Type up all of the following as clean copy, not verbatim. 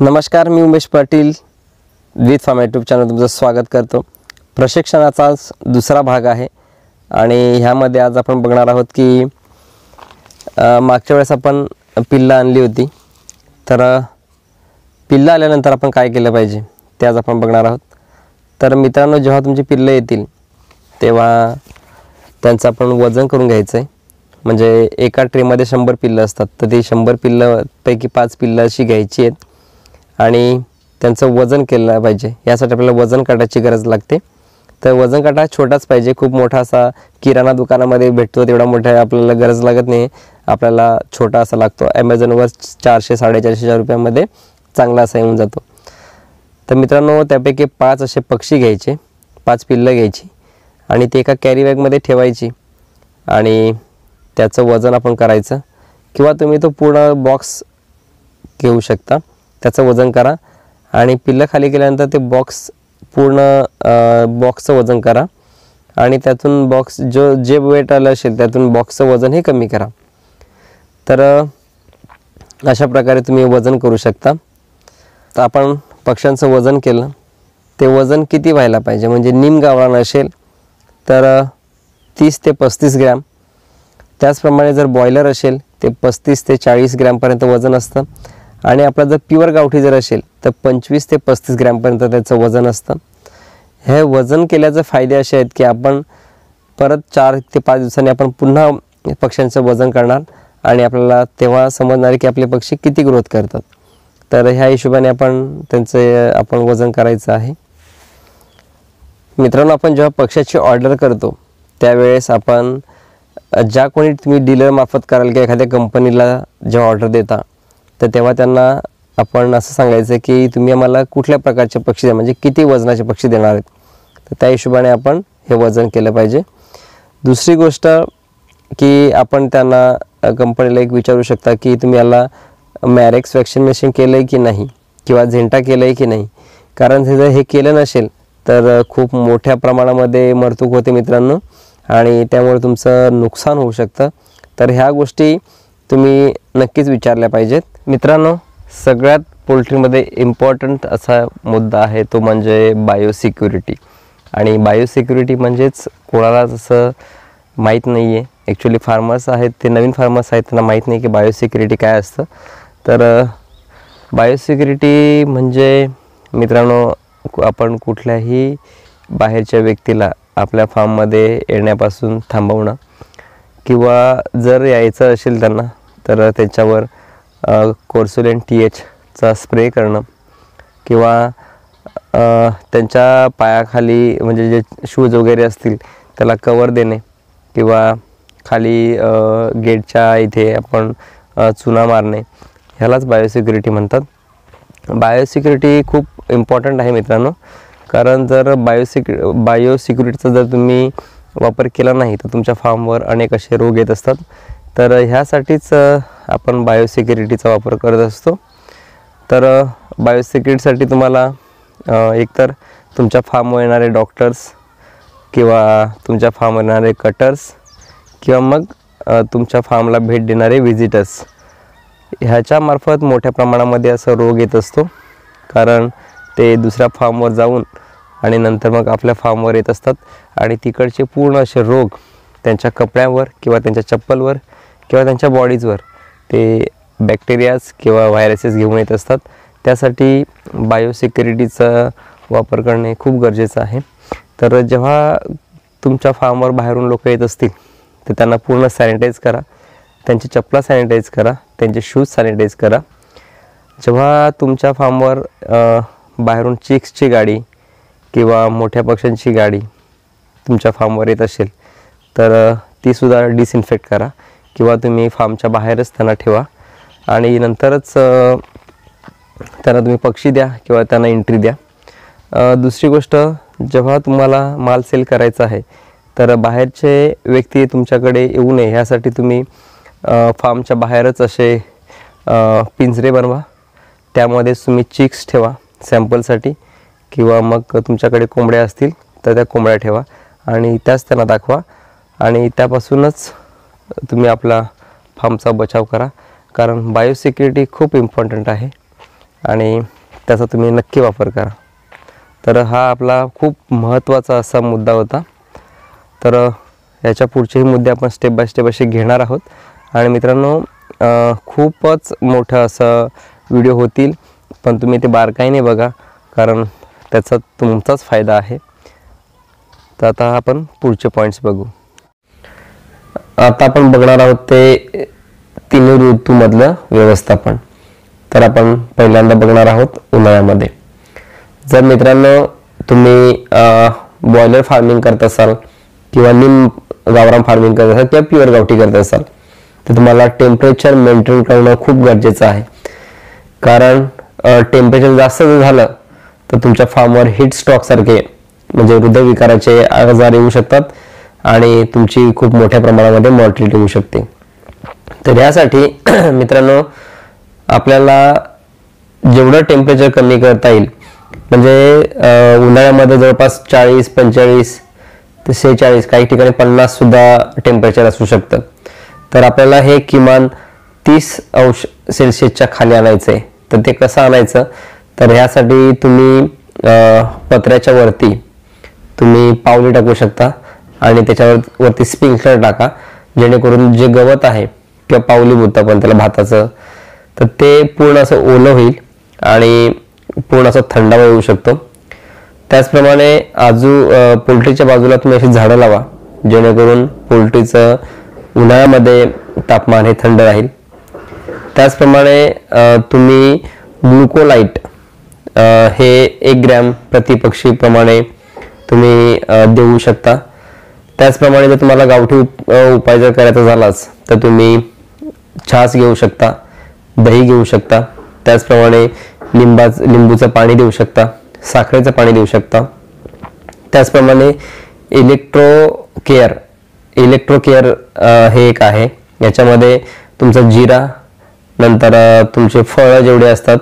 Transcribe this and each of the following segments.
नमस्कार, मी Umesh Patil with farm YouTube channel तुमचं स्वागत करतो। प्रशिक्षणाचा दुसरा भाग आहे आणि ह्यामध्ये आज आपण बघणार आहोत की मागच्या वेळेस आपण पिल्ला आणली होती, तर पिल्ला आल्यानंतर आपण काय केलं पाहिजे ते आज आपण बघणार आहोत। तर मित्रांनो, जेव्हा तुमची पिल्ले येतील तेव्हा त्यांचं आपण वजन करून घ्यायचं आहे। म्हणजे एका ट्रेमध्ये 100 पिल्लं असतात, तर ती 100 पिल्लांपैकी 5 पिल्लं अशी घ्यायची आहेत आणि त्यांचं वजन केलं पाहिजे। यासाठी आपल्याला वजन काटाची गरज लागते। तर वजन काटा छोटाच पाहिजे, खूप मोठा असा किराणा दुकानामध्ये भेटतो तेवढा मोठा आपल्याला गरज लागत नाही, आपल्याला छोटा असा लागतो। ॲमेझॉनवर 400-450 रुपयांमध्ये चांगला असा येऊन जातो। तर मित्रांनो, त्यापैकी 5 असे पक्षी घ्यायचे, 5 पिल्लं घ्यायची आणि ते एका कॅरी बॅगमध्ये ठेवायची आणि त्याचं वजन आपण करायचं, किंवा तुम्ही तो पूर्ण बॉक्स घेऊ शकता, त्याचं वजन करा आणि पिल्लं खाली केल्यानंतर ते बॉक्स पूर्ण बॉक्सचं वजन करा आणि त्यातून बॉक्स जे वेट आलं असेल त्यातून बॉक्सचं वजन हे कमी करा। तर अशा प्रकारे तुम्ही वजन करू शकता। तर आपण पक्ष्यांचं वजन केलं, ते वजन किती व्हायला पाहिजे, म्हणजे निम गावरान असेल तर 30 ते 35 ग्रॅम, त्याचप्रमाणे जर बॉयलर असेल ते 35 ते 40 ग्रॅमपर्यंत वजन असतं आणि आपला जर प्युअर गावठी जर असेल तर 25 ते 35 ग्रॅमपर्यंत त्याचं वजन असतं। हे वजन केल्याचे फायदे असे आहेत की आपण परत 4 ते 5 दिवसांनी आपण पुन्हा पक्ष्यांचं वजन करणार आणि आपल्याला तेव्हा समजणार की आपले पक्षी किती ग्रोथ करतात। तर ह्या हिशोबाने आपण त्यांचे वजन करायचं आहे। मित्रांनो, आपण जेव्हा पक्ष्याची ऑर्डर करतो त्यावेळेस आपण ज्या कोणी तुम्ही डीलर मार्फत कराल की एखाद्या कंपनीला जेव्हा ऑर्डर देता तर तेव्हा त्यांना आपण असं सांगायचं की तुम्ही आम्हाला कुठल्या प्रकारचे पक्षी द्या, म्हणजे किती वजनाचे पक्षी देणार आहेत, तर त्या हिशोबाने आपण हे वजन केलं पाहिजे। दुसरी गोष्ट की आपण त्यांना कंपनीला एक विचारू शकता की तुम्ही याला मॅरेक्स वॅक्सिनेशन केलं आहे की नाही किंवा झेंटा केलं आहे की नाही, कारण जर हे केलं नसेल तर खूप मोठ्या प्रमाणामध्ये मरतूक होते मित्रांनो आणि त्यामुळे तुमचं नुकसान होऊ शकतं। तर ह्या गोष्टी तुम्ही नक्कीच विचारल्या पाहिजेत। मित्रांनो, सगळ्यात पोल्ट्रीमध्ये इम्पॉर्टंट असा मुद्दा आहे तो म्हणजे बायोसिक्युरिटी। आणि बायोसिक्युरिटी म्हणजेच कोणाला जसं माहीत नाही आहे, ॲक्च्युली फार्मर्स आहेत, ते नवीन फार्मर्स आहेत, त्यांना माहीत नाही की बायोसिक्युरिटी काय असतं। तर बायोसिक्युरिटी म्हणजे मित्रांनो, आपण कुठल्याही बाहेरच्या व्यक्तीला आपल्या फार्ममध्ये येण्यापासून थांबवणं, किंवा जर यायचं असेल त्यांना तर त्याच्यावर कोर्सुलेन THचा स्प्रे करणं, किंवा त्यांच्या पायाखाली म्हणजे जे शूज वगैरे असतील त्याला कवर देणे, किंवा खाली गेटच्या इथे आपण चुना मारणे, ह्यालाच बायोसिक्युरिटी म्हणतात। बायोसिक्युरिटी खूप इम्पॉर्टंट आहे मित्रांनो, कारण जर बायोसिक्युरिटीचा जर तुम्ही वापर केला नाही तर तुमच्या फार्मवर अनेक असे रोग येत असतात। तर ह्यासाठीच आपण बायोसिक्युरिटीचा वापर करत असतो। तर बायोसिक्युरिटीसाठी तुम्हाला एकतर तुमच्या फार्मवर येणारे डॉक्टर्स, किंवा तुमच्या फार्मवर येणारे कटर्स, किंवा मग तुमच्या फार्मला भेट देणारे व्हिजिटर्स, ह्याच्यामार्फत मोठ्या प्रमाणामध्ये असा रोग येत असतो, कारण ते दुसऱ्या फार्मवर जाऊन आणि नंतर मग आपल्या फार्मवर येत असतात आणि तिकडचे पूर्ण असे रोग त्यांच्या कपड्यांवर किंवा त्यांच्या चप्पलवर किंवा त्यांच्या बॉडीजवर ते बॅक्टेरियाज किंवा व्हायरसेस घेऊन येत असतात। त्यासाठी बायोसिक्युरिटीचा वापर करणे खूप गरजेचं आहे। तर जेव्हा तुमच्या फार्मवर बाहेरून लोक येत असतील तर त्यांना पूर्ण सॅनिटाईज करा, त्यांची चप्पला सॅनिटाईज करा, त्यांचे शूज सॅनिटाईज करा। जेव्हा तुमच्या फार्मवर बाहेरून चिक्सची गाडी किंवा मोठ्या पक्ष्यांची गाडी तुमच्या फार्मवर येत असेल तर तीसुद्धा डिसइन्फेक्ट करा, किंवा तुम्ही फार्मच्या बाहेरच त्यांना ठेवा आणि नंतरच त्यांना तुम्ही पक्षी द्या किंवा त्यांना एंट्री द्या। दुसरी गोष्ट, जेव्हा तुम्हाला माल सेल करायचा आहे तर बाहेरचे व्यक्ती तुमच्याकडे येऊ नये ह्यासाठी तुम्ही फार्मच्या बाहेरच असे पिंजरे बनवा, त्यामध्ये तुम्ही चिक्स ठेवा सॅम्पलसाठी, किंवा मग तुमच्याकडे कोंबड्या असतील तर त्या कोंबड्या ठेवा आणि त्याच त्यांना दाखवा आणि त्यापासूनच तुम्ही आपला फार्मचा बचाव करा, कारण बायोसिक्युरिटी खूप इम्पॉर्टंट आहे। आणि त्याचा तुम्ही नक्की वापर करा। तर हा आपला खूप महत्त्वाचा असा मुद्दा होता। तर याच्या पुढचेही मुद्दे आपण स्टेप बाय स्टेप असे घेणार आहोत। आणि मित्रांनो खूपच मोठा असा व्हिडिओ होतील, पण तुम्ही ते बारकाईने बघा कारण त्याचा तुमचाच फायदा आहे। तर आता आपण पुढचे पॉइंट्स बघू। आता आपण बघणार आहोत ते तिन्ही ऋतूमधलं व्यवस्थापन। तर आपण पहिल्यांदा बघणार आहोत उन्हाळ्यामध्ये। जर मित्रांनो तुम्ही बॉयलर फार्मिंग करत असाल किंवा निम गावरान फार्मिंग करत असाल किंवा प्युअर गावठी करत असाल तर तुम्हाला टेम्परेचर मेंटेन करणं खूप गरजेचं आहे। कारण टेम्परेचर जास्त झालं तर तुमच्या फार्मवर हीट स्ट्रोक सारखे म्हणजे हृदयविकाराचे आजार येऊ शकतात आणि तुमची खूप मोठ्या प्रमाणामध्ये मॉर्टॅलिटी होऊ शकते। तर यासाठी मित्रांनो आपल्याला जेवढं टेम्परेचर कमी करता येईल म्हणजे उन्हाळ्यामध्ये जवळपास 40, 45 ते 46 काही ठिकाणी 50 सुद्धा टेम्परेचर असू शकतं। तर आपल्याला हे किमान 30°C खाली आणायचं आहे। तर ते कसं आणायचं, तर ह्यासाठी तुम्ही पत्र्याच्या वरती तुम्ही पावली टाकू शकता आणि त्याच्यावरती स्प्रिंकलर टाका, जेणेकरून जे गवत आहे किंवा पावली बोलतो आपण त्याला भाताचं, तर ते पूर्ण असं ओलं होईल आणि पूर्ण असं थंडावा येऊ शकतो। त्याचप्रमाणे पोल्ट्रीच्या बाजूला तुम्ही अशी झाडं लावा जेणेकरून पोल्ट्रीचं उन्हाळ्यामध्ये तापमान हे थंड राहील। त्याचप्रमाणे तुम्ही ग्लुकोलाइट हे 1 ग्रॅम प्रति पक्षीप्रमाणे तुम्ही देऊ शकता। त्याचप्रमाणे जर तुम्हाला गावठी उपाय जर करायचा झालाच तर तुम्ही छास घेऊ शकता, दही घेऊ शकता, त्याचप्रमाणे लिंबूचं पाणी देऊ शकता, साखरेचं पाणी देऊ शकता। त्याचप्रमाणे इलेक्ट्रोकेअर हे एक आहे, याच्यामध्ये तुमचं जिरा, नंतर तुमचे फळं जेवढे असतात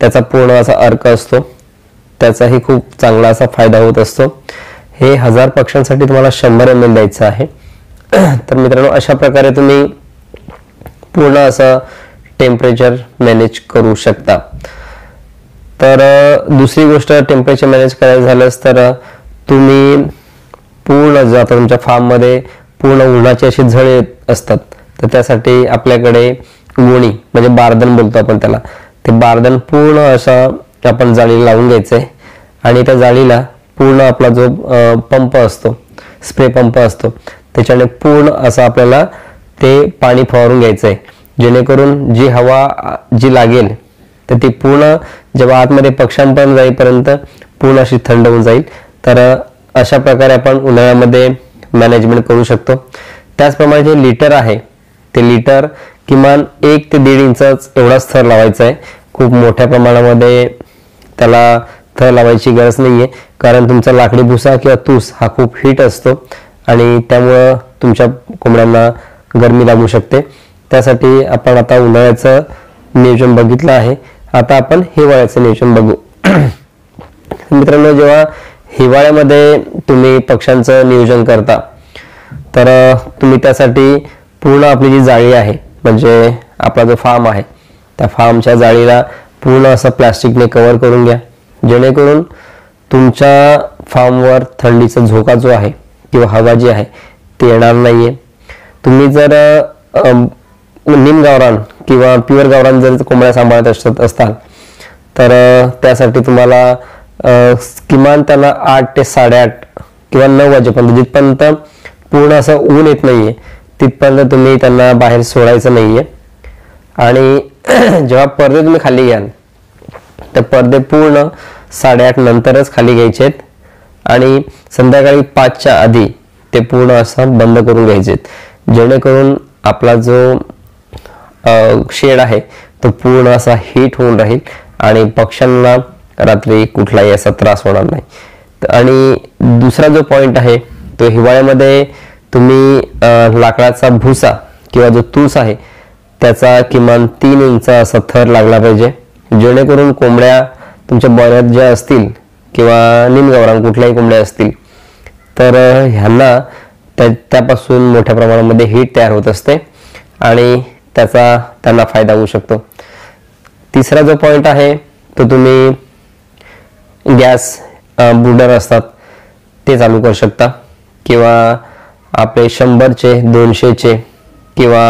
त्याचा पूर्ण असा अर्क असतो, त्याचाही खूप चांगला असा फायदा होत असतो। हे 1000 पक्ष्यांसाठी तुम्हाला 100 ml द्यायचं आहे। तर मित्रांनो अशा प्रकारे तुम्ही पूर्ण असं टेम्परेचर मॅनेज करू शकता। तर दुसरी गोष्ट टेम्परेचर मॅनेज करायचं झालंस तर तुम्ही पूर्ण जर आता तुमच्या फार्ममध्ये पूर्ण उन्हाची अशी झळे असतात तर त्यासाठी आपल्याकडे गोणी म्हणजे बारदन बोलतो आपण त्याला, ते बारदन पूर्ण असा आपण जाळी लावून घ्यायचं आहे आणि त्या जाळीला पूर्ण आपला जो पंप असतो, स्प्रे पंप असतो, त्याच्याने पूर्ण असं आपल्याला ते पाणी फवारून घ्यायचं आहे, जेणेकरून जी हवा जी लागेल तर ती पूर्ण जेव्हा आतमध्ये पक्ष्यांपर्यंत जाईपर्यंत पूर्ण अशी थंड होऊन जाईल। तर अशा प्रकारे आपण उन्हाळ्यामध्ये मॅनेजमेंट करू शकतो। त्याचप्रमाणे जे लिटर आहे ते लिटर किमान 1 ते 1.5 इंच एवढाच थर लावायचा आहे। खूप मोठ्या प्रमाणामध्ये त्याला थर लावायची गरज नाही आहे, कारण तुमचा लाकडी भुसा किंवा तूस हा खूप हीट असतो आणि त्यामुळं तुमच्या कोंबड्यांना गरमी लागू शकते। त्यासाठी आपण आता उन्हाळ्याचं नियोजन बघितलं आहे, आता आपण हिवाळ्याचं नियोजन बघू। मित्रांनो जेव्हा हिवाळ्यामध्ये तुम्ही पक्ष्यांचं नियोजन करता तर तुम्ही त्यासाठी पूर्ण आपली जी जाळी आहे म्हणजे आपला जो फार्म आहे त्या फार्मच्या जाळीला पूर्ण असं प्लास्टिकने कव्हर करून घ्या, जेणेकरून तुमच्या फार्मवर थंडीचा झोका जो आहे किंवा हवा जी आहे ते येणार नाही आहे। तुम्ही जर निम गावरान किंवा प्युअर गावरान जर कोंबड्या सांभाळत असाल तर त्यासाठी तुम्हाला किमान त्यांना 8 ते 8:30 किंवा 9 वाजेपर्यंत जिथपर्यंत पूर्ण असं ऊन येत नाही आहे तिथपर्यंत तुम्ही त्यांना बाहेर सोडायचं नाही आहे। आणि जेव्हा पडदे तुम्ही खाली घ्याल तर पडदे पूर्ण 8:30 नंतरच खाली घ्यायचे आहेत आणि संध्याकाळी 5च्या आधी ते पूर्ण असं बंद करून घ्यायचे आहेत, जेणेकरून आपला जो शेड आहे तो पूर्ण असा हीट होऊन राहील आणि पक्ष्यांना रात्री कुठलाही असा त्रास होणार नाही। आणि दुसरा जो पॉईंट आहे तो हिवाळ्यामध्ये तुम्ही लाकडाचा भुसा किंवा जो तूस आहे त्याचा किमान 3 इंच असा थर लागला पाहिजे, जेणेकरून कोंबड्या तुमच्या बॉयलर ज्या असतील किंवा निमगावरान कुठल्याही कोंबड्या असतील तर ह्यांना त्यापासून मोठ्या प्रमाणामध्ये हीट तयार होत असते आणि त्यांना फायदा होऊ शकतो। तिसरा जो पॉईंट आहे तर तुम्ही गॅस बुडर असतात ते चालू करू शकता किंवा आपले 100 चे 200 चे किंवा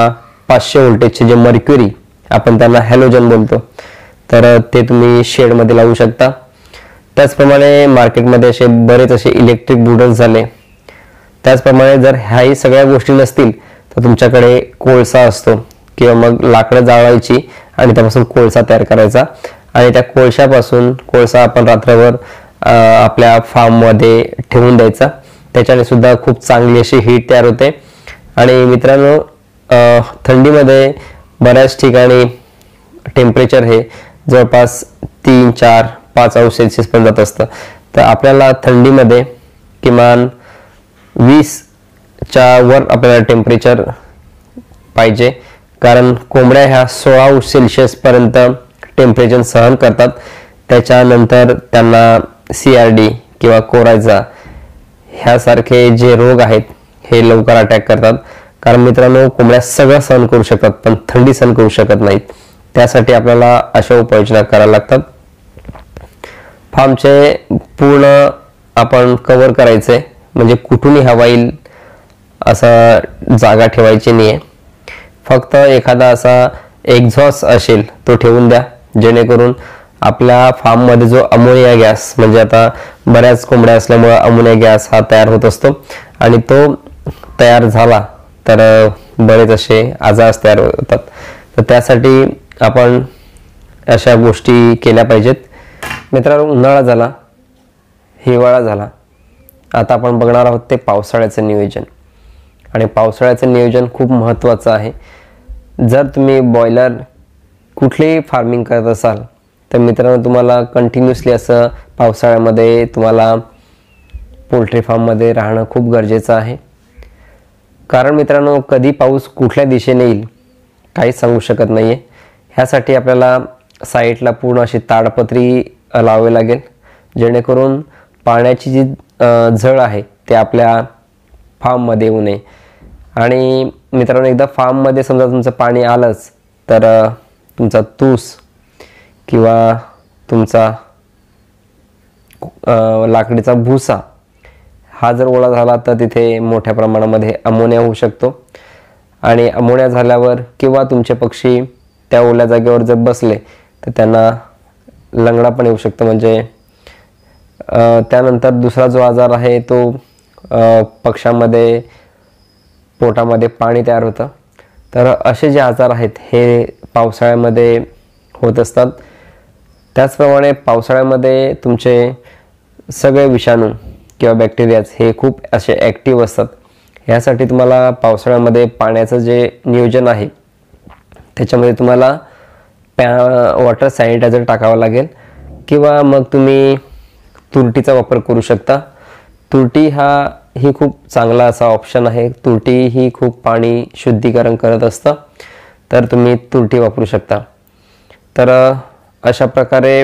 500 व्होल्टेजचे जे मर्क्युरी आपण त्याला हॅलोजन बोलतो तर ते तुम्ही शेड मध्ये लावू शकता। त्याचप्रमाणे मार्केटमध्ये असे बरेच असे इलेक्ट्रिक बुडर्स झाले। त्याचप्रमाणे जर ह्याही सगळ्या गोष्टी नसतील तर तुमच्याकडे कोळसा असतो किंवा मग लाकडं जाळवायची आणि त्यापासून कोळसा तयार करायचा आणि त्या कोळशापासून कोळसा आपण रात्रभर आपल्या फार्म मध्ये ठेवून द्यायचा, त्याच्याने सुद्धा खूप चांगली अशी हीट तयार होते। आणि मित्रांनो थंडीमध्ये बऱ्याच ठिकाणी टेम्परेचर हे जवळपास 3, 4, 5 अंश सेल्सिअस पण जात असतं तर आपल्याला थंडीमध्ये किमान 20च्या वर आपल्याला टेम्परेचर पाहिजे कारण कोंबड्या ह्या 16 अंश सेल्सिअस पर्यंत टेम्परेचर सहन करतात। त्याच्यानंतर त्यांना CRD किंवा कोरायझा ह्यासारखे जे रोग आहेत हे लवकर अटॅक करतात कारण मित्रांनो कोंबड्या सगळं सहन करू शकतात पण थंडी सहन करू शकत नाहीत, त्यासाठी आपल्याला अशा उपाययोजना करायला लागतात। फार्मचे पूर्ण आपण कव्हर करायचे म्हणजे कुठूनही हवा येईल असा जागा ठेवायची नाही आहे, फक्त एखादा असा एक्झॉस्ट असेल तो ठेवून द्या जेणेकरून आपल्या फार्ममध्ये जो अमोनिया गॅस म्हणजे आता बऱ्याच कोंबड्या असल्यामुळे अमोनिया गॅस हा तयार होत असतो आणि तो तयार झाला तर बरेच असे आजार तयार होतात तर त्यासाठी आपण अशा गोष्टी केल्या पाहिजेत। मित्रांनो उन्हाळा झाला, हिवाळा झाला, आता आपण बघणार आहोत ते पावसाळ्याचं नियोजन आणि पावसाळ्याचं नियोजन खूप महत्त्वाचं आहे। जर तुम्ही बॉयलर कुठलेही फार्मिंग करत असाल तर मित्रांनो तुम्हाला कंटिन्युअसली असं पावसाळ्यामध्ये तुम्हाला पोल्ट्री फार्ममध्ये राहणं खूप गरजेचं आहे कारण मित्रांनो कधी पाऊस कुठल्या दिशेने येईल काही सांगू शकत नाही आहे। ह्यासाठी आपल्याला साईडला पूर्ण अशी ताडपत्री लावावी लागेल जेणेकरून पाण्याची जी झळ आहे ते आपल्या फार्ममध्ये येऊ नये। आणि मित्रांनो एकदा फार्ममध्ये समजा तुमचं पाणी आलंच तर तुमचा तूस किंवा तुमचा लाकडीचा भुसा हा जर ओला झाला तर तिथे मोठ्या प्रमाणामध्ये अमोनिया होऊ शकतो आणि अमोनिया झाल्यावर किंवा तुमचे पक्षी त्या ओल्या जागेवर जर बसले तर त्यांना लंगडा पण येऊ शकतो म्हणजे त्यानंतर दुसरा जो आजार आहे तो पक्ष्यांमध्ये पोटामध्ये पाणी तयार होतं। तर असे जे आजार आहेत हे पावसाळ्यामध्ये होत असतात। त्याचप्रमाणे पावसाळ्यामध्ये तुमचे सगळे विषाणू किंवा बॅक्टेरियाज हे खूप असे ॲक्टिव्ह असतात, ह्यासाठी तुम्हाला पावसाळ्यामध्ये पाण्याचं जे नियोजन आहे त्याच्यामध्ये तुम्हाला वॉटर सॅनिटायझर टाकावं लागेल किंवा मग तुम्ही तुरटीचा वापर करू शकता। तुरटी ही खूप चांगला असा ऑप्शन आहे, तुरटी ही खूप पाणी शुद्धीकरण करत असतं तर तुम्ही तुरटी वापरू शकता। तर अशा प्रकारे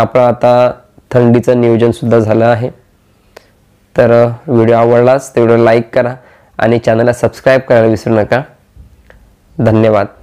आपण आता थंडीचं नियोजनसुद्धा झालं आहे। तर व्हिडिओ आवडलाच तर व्हिडिओ लाईक करा आणि चॅनलला सबस्क्राईब करायला विसरू नका। धन्यवाद।